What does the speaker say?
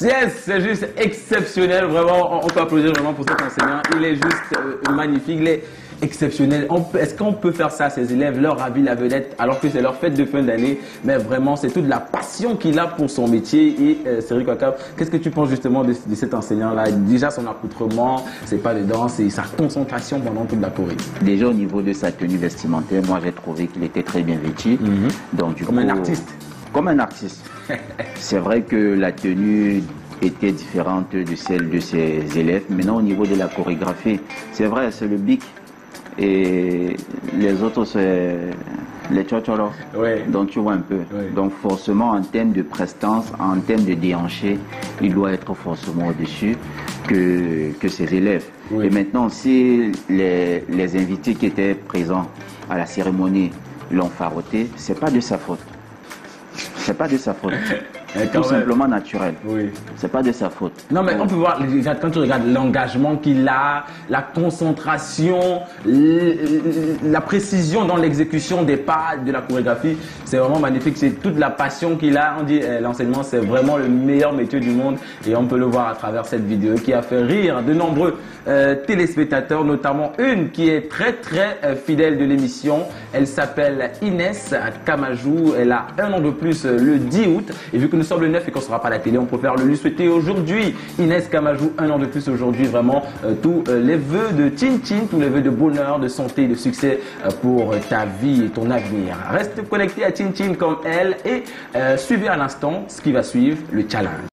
Yes, c'est juste exceptionnel, vraiment, on peut applaudir vraiment pour cet enseignant, il est juste magnifique, il est exceptionnel. Est-ce qu'on peut faire ça à ses élèves, leur avis la vedette, alors que c'est leur fête de fin d'année? Mais vraiment, c'est toute la passion qu'il a pour son métier. Et Cyril Octave, qu'est-ce que tu penses justement de cet enseignant-là? Déjà son accoutrement, c'est pas dedans, c'est sa concentration pendant toute la pourrie. Déjà au niveau de sa tenue vestimentaire, moi j'ai trouvé qu'il était très bien vêtu. Donc, du coup, un artiste. Comme un artiste. C'est vrai que la tenue était différente de celle de ses élèves. Maintenant, au niveau de la chorégraphie, c'est vrai, c'est le bic. Et les autres, c'est les tchotcholos. Ouais. Donc, tu vois un peu. Ouais. Donc, forcément, en termes de prestance, en termes de déhanché, il doit être forcément au-dessus que ses élèves. Ouais. Et maintenant, si les invités qui étaient présents à la cérémonie l'ont faroté, c'est pas de sa faute. C'est pas de sa faute. C'est tout simplement naturel. Oui. C'est pas de sa faute. Non, mais on peut voir, quand tu regardes l'engagement qu'il a, la concentration, la précision dans l'exécution des pas de la chorégraphie, c'est vraiment magnifique. C'est toute la passion qu'il a. On dit l'enseignement, c'est vraiment le meilleur métier du monde. Et on peut le voir à travers cette vidéo qui a fait rire de nombreux téléspectateurs, notamment une qui est très fidèle de l'émission. Elle s'appelle Inès Kamajou. Elle a un an de plus le 10 août. Et vu que nous sommes le 9 et qu'on ne sera pas à la télé, on préfère le lui souhaiter aujourd'hui. Inès Kamajou, un an de plus aujourd'hui, vraiment tous les vœux de Tinchin, tous les vœux de bonheur, de santé, de succès pour ta vie et ton avenir. Reste connecté à Tinchin comme elle et suivez à l'instant ce qui va suivre, le challenge.